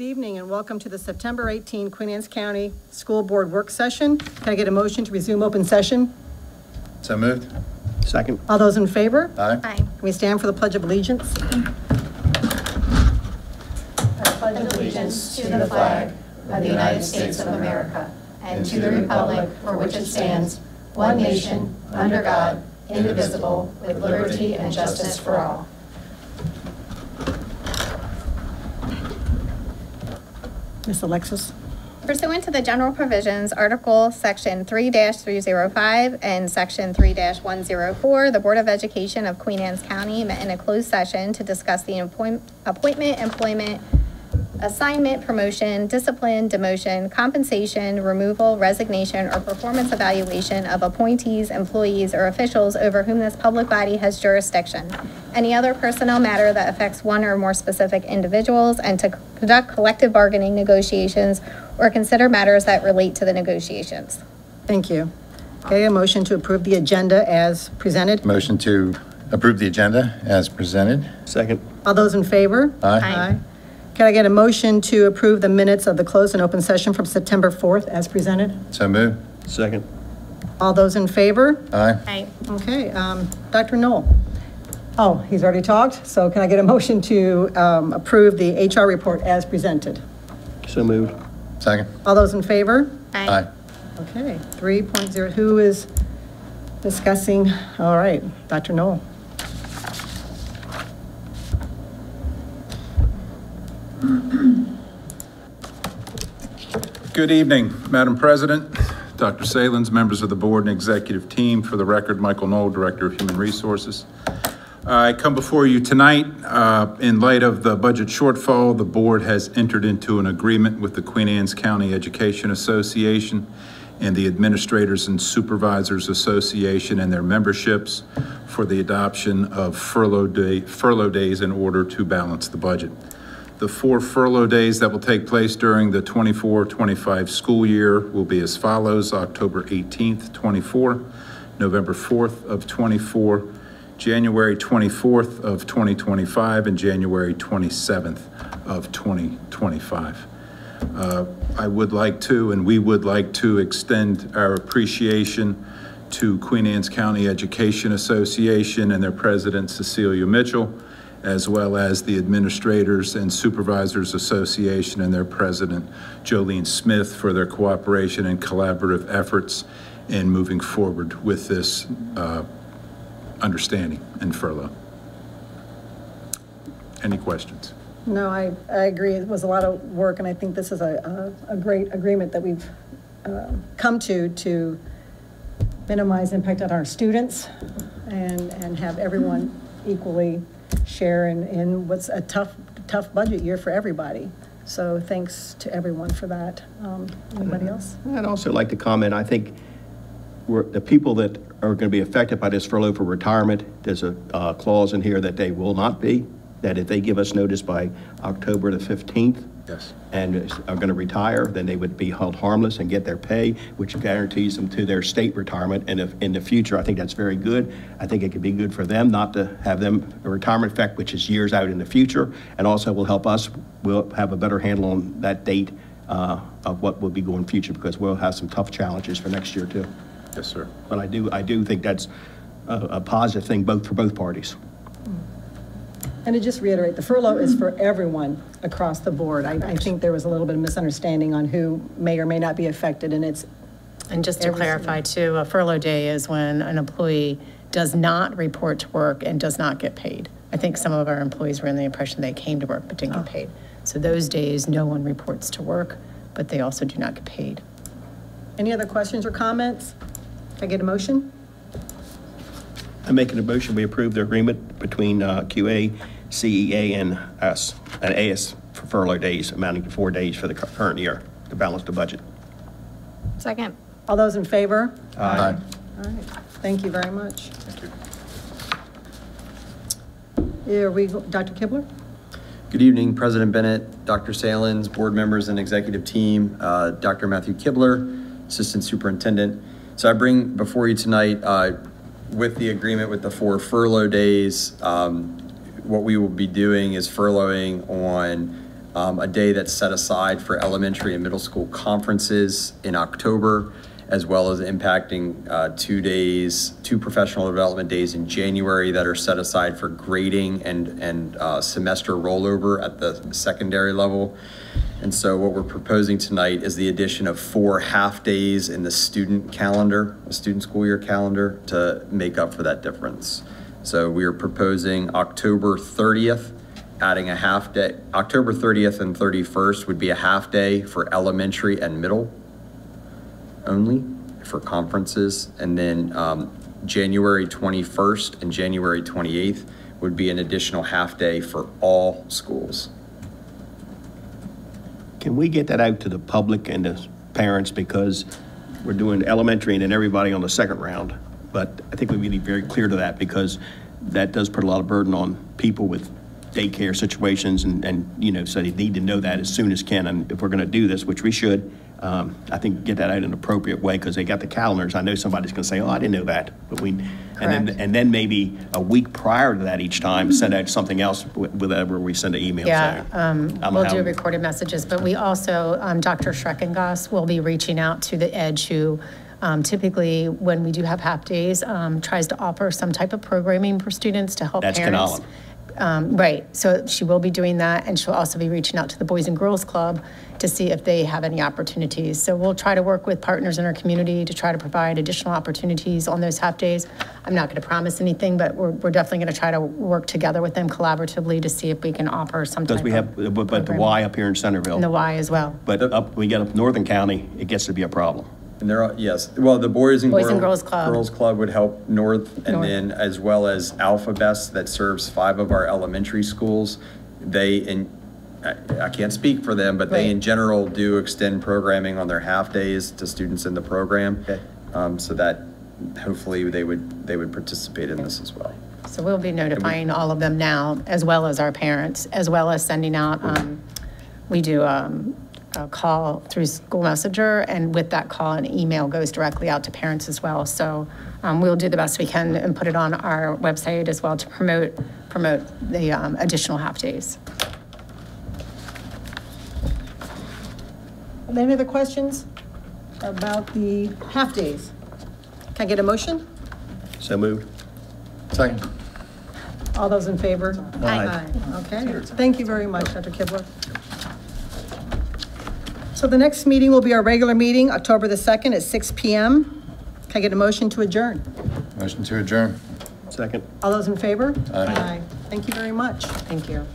Good evening and welcome to the September 18 Queen Anne's County School Board work session. Can I get a motion to resume open session? So moved. Second. All those in favor? Aye. Aye. Can we stand for the Pledge of Allegiance? I pledge allegiance to the flag of the United States of America and to the republic for which it stands, one nation, under God, indivisible, with liberty and justice for all. Ms. Alexis. Pursuant to the general provisions, Article Section 3-305 and Section 3-104, the Board of Education of Queen Anne's County met in a closed session to discuss the appointment, employment, assignment, promotion, discipline, demotion, compensation, removal, resignation, or performance evaluation of appointees, employees, or officials over whom this public body has jurisdiction, any other personnel matter that affects one or more specific individuals, and to conduct collective bargaining negotiations or consider matters that relate to the negotiations. Thank you. Okay, a motion to approve the agenda as presented. Motion to approve the agenda as presented. Second. All those in favor? Aye. Aye. Can I get a motion to approve the minutes of the closed and open session from September 4th as presented? So moved. Second. All those in favor? Aye. Aye. Okay, Dr. Noel. Oh, he's already talked. So can I get a motion to approve the HR report as presented? So moved. Second. All those in favor? Aye. Aye. Okay, 3.0, who is discussing? All right, Dr. Noel. Good evening, Madam President, Dr. Salins, members of the board and executive team. For the record, Michael Noel, Director of Human Resources. I come before you tonight in light of the budget shortfall. The board has entered into an agreement with the Queen Anne's County Education Association and the Administrators and Supervisors Association and their memberships for the adoption of furlough days in order to balance the budget. The 4 furlough days that will take place during the 24-25 school year will be as follows: October 18th, 24, November 4th of 24, January 24th of 2025, and January 27th of 2025. I would like to, and we would like to, extend our appreciation to Queen Anne's County Education Association and their president, Cecilia Mitchell, as well as the Administrators and Supervisors Association and their president, Jolene Smith, for their cooperation and collaborative efforts in moving forward with this understanding and furlough. Any questions? No, I agree. It was a lot of work, and I think this is a great agreement that we've come to minimize impact on our students and have everyone equally share in what's a tough budget year for everybody. So thanks to everyone for that. Anybody else? I'd also like to comment. I think the people that are going to be affected by this furlough for retirement, there's a clause in here that they will not be, that if they give us notice by October the 15th, yes, and are going to retire, then they would be held harmless and get their pay, which guarantees them to their state retirement. And if in the future, I think that's very good. I think it could be good for them not to have them a retirement effect, which is years out in the future, and also will help us. We'll have a better handle on that date of what will be going future, because we'll have some tough challenges for next year too. Yes, sir. But I do think that's a positive thing both for both parties. And to just reiterate, the furlough is for everyone across the board. I think there was a little bit of misunderstanding on who may or may not be affected, and it's... And just to clarify too, a furlough day is when an employee does not report to work and does not get paid. I think some of our employees were in the impression they came to work but didn't get paid. So those days, no one reports to work, but they also do not get paid. Any other questions or comments? Can I get a motion? I'm making a motion we approve the agreement between QA, CEA, and us, and AS for furlough days amounting to 4 days for the current year to balance the budget. Second. All those in favor? Aye. Aye. All right. Thank you very much. Thank you. Here we go. Dr. Kibler. Good evening, President Bennett, Dr. Salins, board members and executive team, Dr. Matthew Kibler, Assistant Superintendent. So I bring before you tonight, with the agreement with the 4 furlough days, what we will be doing is furloughing on a day that's set aside for elementary and middle school conferences in October, as well as impacting 2 days, 2 professional development days in January that are set aside for grading and semester rollover at the secondary level. And so what we're proposing tonight is the addition of 4 half days in the student calendar, the student school year calendar, to make up for that difference. So we are proposing October 30th, adding a half day. October 30th and 31st would be a half day for elementary and middle only for conferences. And then January 21st and January 28th would be an additional half day for all schools. Can we get that out to the public and the parents, because we're doing elementary and then everybody on the second round? But I think we need to be very clear to that, because that does put a lot of burden on people with daycare situations, and you know, so they need to know that as soon as can. And if we're gonna do this, which we should, I think get that out in an appropriate way, because they got the calendars. I know somebody's gonna say, oh, I didn't know that. But we, and then maybe a week prior to that each time, send out something else whenever we send an email. Yeah, we'll do recorded messages, but we also, Dr. Schreckengoss will be reaching out to the EDGE, who typically when we do have half days, tries to offer some type of programming for students to help parents. That's right, so she will be doing that, and she'll also be reaching out to the Boys and Girls Club to see if they have any opportunities. So we'll try to work with partners in our community to try to provide additional opportunities on those half days. I'm not going to promise anything, but we're definitely going to try to work together with them collaboratively to see if we can offer some type of program. Because we have, but the Y up here in Centerville. And the Y as well. But up, we get up Northern County, it gets to be a problem. And there are, yes, well, the Boys and Girls Club would help North, and then as well as Alpha Best that serves 5 of our elementary schools. They, and I can't speak for them, but they in general do extend programming on their half days to students in the program. Okay. So that hopefully they would participate in this as well. So we'll be notifying all of them now, as well as our parents, as well as sending out, we do, a call through School Messenger, and with that call, an email goes directly out to parents as well. So we'll do the best we can and put it on our website as well to promote the additional half days. Any other questions about the half days? Can I get a motion? So moved. Second. All those in favor? Aye. Aye. Okay. Thank you very much, Dr. Kibler. So the next meeting will be our regular meeting, October the 2nd at 6 p.m. Can I get a motion to adjourn? Motion to adjourn. Second. All those in favor? Aye. Aye. Thank you very much. Thank you.